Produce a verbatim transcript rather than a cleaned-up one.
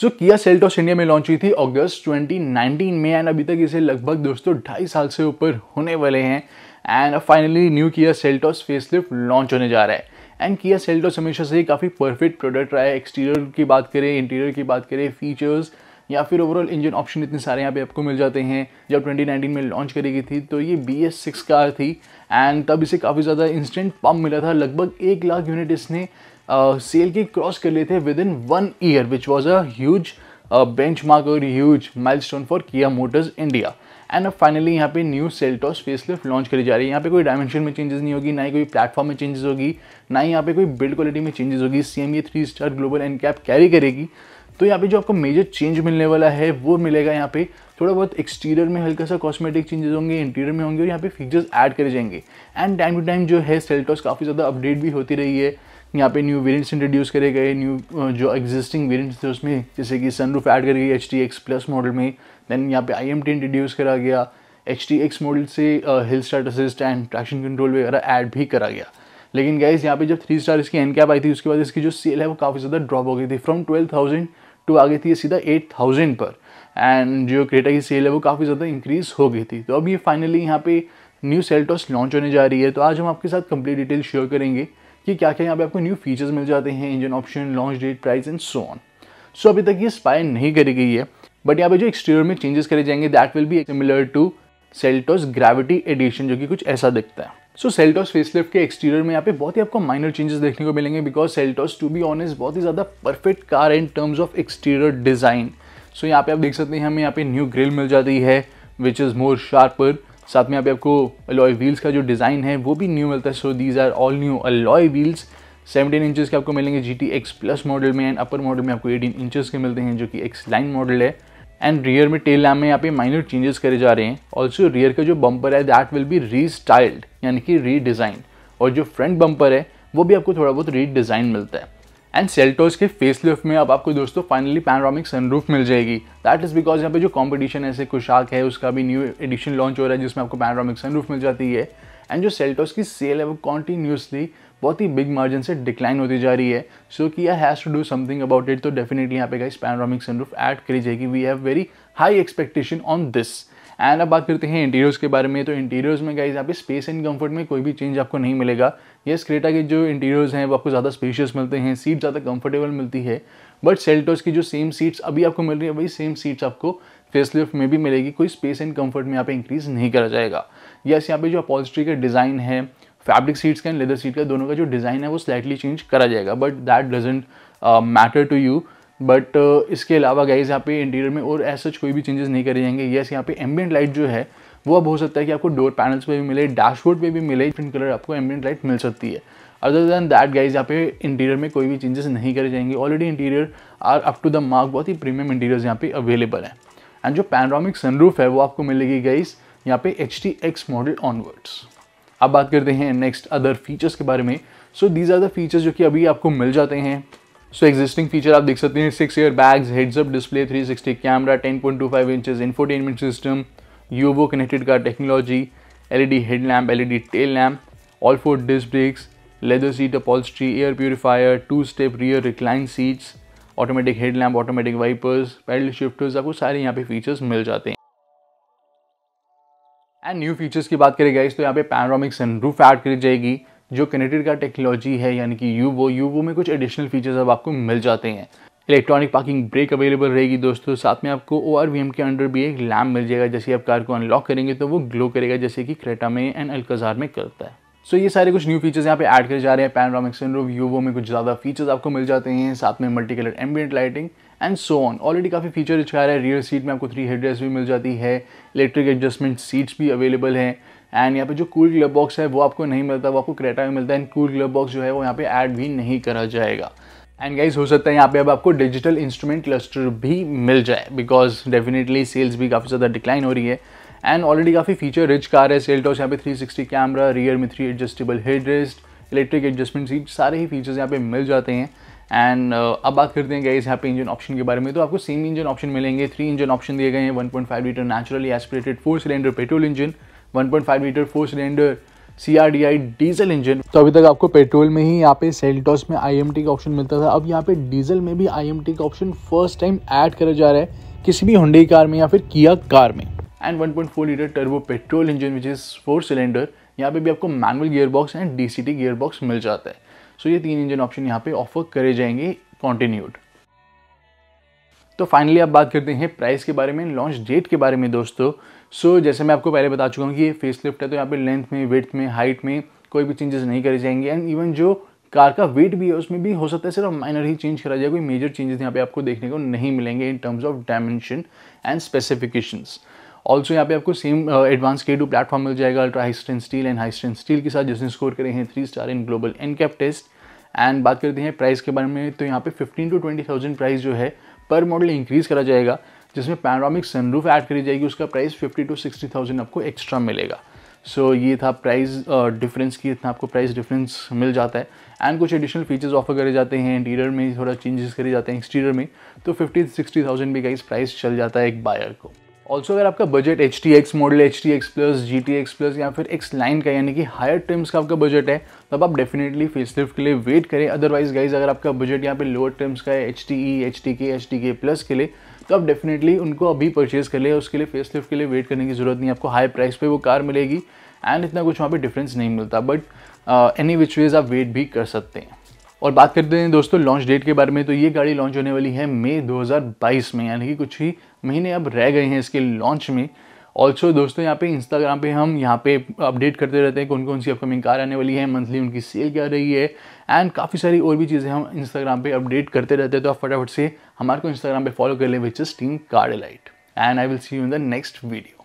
सो so, Kia Seltos India में launch हुई थी अगस्त ट्वेंटी नाइनटीन में एंड अभी तक इसे लगभग दोस्तों ढाई साल से ऊपर होने वाले हैं and finally new Kia Seltos facelift launch होने जा रहा है। एंड किया सेल्टोस हमेशा से ही काफ़ी परफेक्ट प्रोडक्ट रहा है, एक्सटीरियर की बात करें, इंटीरियर की बात करें, फीचर्स या फिर ओवरऑल इंजन ऑप्शन इतने सारे यहाँ पे आपको मिल जाते हैं। जब ट्वेंटी नाइनटीन में लॉन्च करी गई थी तो ये बी एस सिक्स कार थी एंड तब इसे काफ़ी ज़्यादा इंस्टेंट पम्प मिला था, लगभग एक लाख यूनिट इसने सेल uh, के क्रॉस कर लिए थे with in one year which was a huge benchmark और huge milestone for Kia Motors India. And अब फाइनली यहाँ पे न्यू सेल्टोस फेसलिफ्ट लॉन्च करी जा रही है। यहाँ पे कोई डायमेंशन में चेंजेस नहीं होगी, ना ही कोई प्लेटफॉर्म में चेंजेस होगी, ना ही यहाँ पे कोई बिल्ड क्वालिटी में चेंजेस होगी। सेम ये three star global NCAP carry करेगी। तो यहाँ पे जो आपको मेजर चेंज मिलने वाला है वो मिलेगा यहाँ पे थोड़ा बहुत एक्सटीरियर में हल्का सा कॉस्मेटिक चेंजेस होंगे, इंटीरियर में होंगे और यहाँ पे फीचर्स ऐड करे जाएंगे। एंड टाइम टू टाइम जो है सेल्टोस काफ़ी ज़्यादा अपडेट भी होती रही है। यहाँ पे न्यू वेरिएंट्स इंट्रोड्यूस करे गए, न्यू जो एग्जिस्टिंग वेरिएंट्स थे उसमें जैसे कि सनरूफ ऐड कर गई H T X plus model में, दैन यहाँ पे आई एम टी इंट्रोड्यूस करा गया, एच टी एक्स मॉडल से hill start assist and traction control वगैरह ऐड भी करा गया। लेकिन गाइज यहाँ पे जब थ्री स्टार इसकी एन कैप आई थी उसके बाद इसकी जो सेल है वो काफ़ी ज़्यादा ड्रॉप हो गई थी, फ्रॉम ट्वेल्व थाउजेंड टू आ गई थी सीधा एट थाउजेंड पर एंड जो क्रेटा की सेल है वो काफ़ी ज़्यादा इंक्रीज़ हो गई थी। तो अब ये फाइनली यहाँ पे न्यू सेल्टोस लॉन्च होने जा रही है। तो आज हम आपके साथ कंप्लीट डिटेल शेयर करेंगे कि क्या क्या यहाँ पे आपको न्यू फीचर्स मिल जाते हैं, engine option, launch date, price and so on. So अभी तक ये स्पाई नहीं करी गई है बट यहाँ पे जो एक्सटीरियर में चेंजेस करे जाएंगे that will be similar to Seltos gravity edition, जो कि कुछ ऐसा दिखता है। सो सेल्टोस फेसलिफ्ट के एक्सटीरियर में यहाँ पे बहुत ही आपको माइनर चेंजेस देखने को मिलेंगे because Seltos to be honest बहुत ही ज़्यादा परफेक्ट कार है in terms of exterior design. So यहाँ पे आप देख सकते हैं हमें यहाँ पे न्यू ग्रिल मिल जाती है विच इज़ मोर शार्पर, साथ में यहाँ पे आपको अलॉय व्हील्स का जो डिज़ाइन है वो भी न्यू मिलता है। So these are all new alloy wheels, seventeen inches के आपको मिलेंगे G T X plus model में एंड अपर मॉडल में आपको एटीन इंचेस के मिलते हैं जो कि एक्स लाइन मॉडल है। एंड रियर में टेल लैम्प में यहाँ पे माइनर चेंजेस करे जा रहे हैं। ऑल्सो रियर का जो बम्पर है that will be restyled यानी कि री डिज़ाइन, और जो फ्रंट बम्पर है वो भी आपको थोड़ा बहुत री डिज़ाइन मिलता है। एंड सेल्टोस के फेसलिफ्ट में अब आपको दोस्तों फाइनली पैनोरामिक सनरूफ मिल जाएगी। दैट इज़ बिकॉज यहाँ पे जो कंपटीशन ऐसे कुशाक है उसका भी न्यू एडिशन लॉन्च हो रहा है जिसमें आपको पैनोरामिक सनरूफ मिल जाती है। एंड जो सेल्टोस की सेल है वो कॉन्टीन्यूसली बहुत ही बिग मार्जिन से डिक्लाइन होती जा रही है। So Kia has to do something about it. तो डेफिनेटली यहाँ पे गाइस पैनोरामिक सनरूफ ऐड करी जाएगी। We have very high expectation on this. And अब बात करते हैं इंटीरियर्स के बारे में। तो इंटीरियर्स में गाइस यहाँ पे स्पेस एंड कंफर्ट में कोई भी चेंज आपको नहीं मिलेगा। यस, क्रेटा के जो इंटीरियर्स हैं वो आपको ज़्यादा स्पेशियस मिलते हैं, सीट ज़्यादा कंफर्टेबल मिलती है, बट सेल्टोस की जो सेम सीट्स अभी आपको मिल रही है वही सेम सीट्स आपको फेसलिफ्ट में भी मिलेगी। कोई स्पेस एंड कंफर्ट में यहाँ पे इंक्रीज़ नहीं करा जाएगा। यस, यहाँ पे जो अपॉल्स्ट्री का डिज़ाइन है, फैब्रिक सीट्स का एंड लेदर सीट का, दोनों का जो डिज़ाइन है वो स्लाइटली चेंज करा जाएगा but that doesn't matter to you. But इसके अलावा गाइज यहाँ पे इंटीरियर में और ऐसा कोई भी चेंजेस नहीं करे जाएंगे। यस, यहाँ पे एम्बियंट लाइट जो है वो अब हो सकता है कि आपको डोर पैनल्स पे भी मिले, डैशबोर्ड पे भी मिले, डिफरेंट कलर आपको एम्बियंट लाइट मिल सकती है। अदर दैन दैट गाइज यहाँ पे इंटीरियर में कोई भी चेंजेस नहीं करे जाएंगे। Already interior are up to the mark, बहुत ही प्रीमियम इंटीरियर्स यहाँ पे अवेलेबल है। एंड जो पैनोरामिक सनरूफ है वो आपको मिलेगी गाइज यहाँ पे H T X model onwards. अब बात करते हैं नेक्स्ट अदर फीचर्स के बारे में। So these are the features जो कि अभी आपको मिल जाते हैं। सो एग्जिस्टिंग फीचर आप देख सकते हैं, six air bags, heads up display, three sixty camera, ten point two five inches infotainment system, UVO connected car technology, LED head lamp, LED tail lamp, all four disc brakes, leather seat upholstery, air purifier, two step rear recline seats, automatic head lamp, automatic wipers, paddle shifters, आपको सारे यहाँ पे features मिल जाते हैं। And new features की बात करें गाइस तो यहाँ पे पैनोरामिक सनरूफ ऐड करी जाएगी। जो कनेक्टेड कार टेक्नोलॉजी है यानी कि यूवो यूवो में कुछ एडिशनल फीचर्स अब आपको मिल जाते हैं। इलेक्ट्रॉनिक पार्किंग ब्रेक अवेलेबल रहेगी दोस्तों। साथ में आपको ओआरवीएम के अंडर भी एक लैम्प मिल जाएगा, जैसे आप कार को अनलॉक करेंगे तो वो ग्लो करेगा जैसे कि क्रेटा में एंड अल्काजार में करता है। सो so, ये सारे कुछ न्यू फीचर्स यहाँ पे ऐड करे जा रहे हैं। पैनोरामिक सनरूफ, यूवो में कुछ ज़्यादा फीचर्स आपको मिल जाते हैं, साथ में multi colour ambient lighting and so on. Already काफ़ी फीचर इच्छा रहा है। रियर सीट में आपको थ्री हेड रेस्ट भी मिल जाती है, इलेक्ट्रिक एडजस्टमेंट सीट्स भी अवेलेबल हैं। एंड यहाँ पे जो कूल ग्लब बॉक्स है वो आपको नहीं मिलता, वो आपको क्रेटा में मिलता है। एंड कूल ग्लब बॉक्स जो है वो यहाँ पे ऐड भी नहीं करा जाएगा। एंड गाइस हो सकता है यहाँ पे अब आपको डिजिटल इंस्ट्रूमेंट क्लस्टर भी मिल जाए बिकॉज डेफिनेटली सेल्स भी काफ़ी ज़्यादा डिक्लाइन हो रही है। एंड ऑलरेडी काफ़ी फीचर रिच कार है सेल्टोस। यहाँ पे थ्री सिक्सटी कैमरा, रियर में three adjustable head rest, electric adjustment seat, सारे ही फीचर्स यहाँ पे मिल जाते हैं। एंड uh, अब बात करते हैं गाइस यहाँ पे इंजन ऑप्शन के बारे में। तो आपको सेम इंजन ऑप्शन मिलेंगे। थ्री इंजन ऑप्शन दिए गए हैं, one point five litre naturally aspirated four cylinder petrol engine, one point five litre four cylinder C R D I diesel engine. तो अभी तक आपको पेट्रोल में ही यहाँ पे सेल्टोस में आई एम टी का ऑप्शन मिलता था, अब यहाँ पे डीजल में भी आई एम टी का ऑप्शन फर्स्ट टाइम ऐड करा जा रहा है किसी भी Hyundai कार में या फिर Kia कार में। And one point four litre turbo petrol engine which is four cylinder, यहाँ पे भी आपको manual gearbox and D C T gearbox मिल जाता है। सो so, ये तीन इंजन ऑप्शन यहाँ पे ऑफर करे जाएंगे कॉन्टिन्यूड। तो फाइनली आप बात करते हैं प्राइस के बारे में, लॉन्च डेट के बारे में दोस्तों। सो so, जैसे मैं आपको पहले बता चुका हूँ कि ये फेसलिफ्ट है, तो यहाँ पे लेंथ में, विड्थ में, हाइट में कोई भी चेंजेस नहीं करे जाएंगे। एंड इवन जो कार का वेट भी है उसमें भी हो सकता है सिर्फ माइनर ही चेंज करा जाए, कोई मेजर चेंजेस यहाँ पे आपको देखने को नहीं मिलेंगे in terms of dimension and specifications. Also यहाँ पे आपको same advance K two platform मिल जाएगा ultra high strength steel and high strength steel के साथ, जिसने स्कोर करे हैं three star in global NCAP test. And बात करते हैं प्राइस के बारे में, तो यहाँ पे fifteen to twenty thousand price जो है पर मॉडल इंक्रीज़ करा जाएगा, जिसमें पैनोरामिक सनरूफ ऐड करी जाएगी। उसका price fifty to sixty thousand आपको एक्स्ट्रा मिलेगा। सो so, ये था प्राइस डिफरेंस की, इतना आपको प्राइस डिफरेंस मिल जाता है। एंड कुछ एडिशनल फीचर्स ऑफर करे जाते हैं, इंटीरियर में थोड़ा चेंजेस करे जाते हैं, एक्सटीरियर में। तो फिफ्टी सिक्सटी थाउजेंड भी गाइस प्राइस चल जाता है एक बायर को। ऑल्सो अगर आपका budget H T X model, H T X plus, G T X plus या फिर एक्स लाइन का, यानी कि हायर ट्रिम्स का आपका बजट है, तब आप डेफिनेटली फेसलिफ्ट के लिए वेट करें। अदरवाइज गाइज अगर आपका बजट यहाँ पे लोअर ट्रिम्स का है, H T E, H T K, H T K plus के लिए, तो आप डेफिनेटली उनको अभी परचेज कर लें। उसके लिए फेसलिफ्ट के लिए वेट करने की जरूरत नहीं, आपको हाई प्राइस पे वो कार मिलेगी एंड इतना कुछ वहाँ पर डिफरेंस नहीं मिलता। बट एनी विच वेज आप वेट भी कर सकते हैं। और बात करते हैं दोस्तों लॉन्च डेट के बारे में, तो ये गाड़ी लॉन्च होने वाली है मई दो हज़ार बाईस में, यानी कि कुछ ही महीने अब रह गए हैं इसके लॉन्च में। ऑल्सो दोस्तों यहाँ पे इंस्टाग्राम पे हम यहाँ पे अपडेट करते रहते हैं कौन कौन सी अपकमिंग कार आने वाली है, मंथली उनकी सेल क्या रही है एंड काफ़ी सारी और भी चीज़ें हम इंस्टाग्राम पे अपडेट करते रहते हैं। तो आप फटाफट से हमारे को इंस्टाग्राम पे फॉलो कर लें which is team car delight. And I will see you in the next video.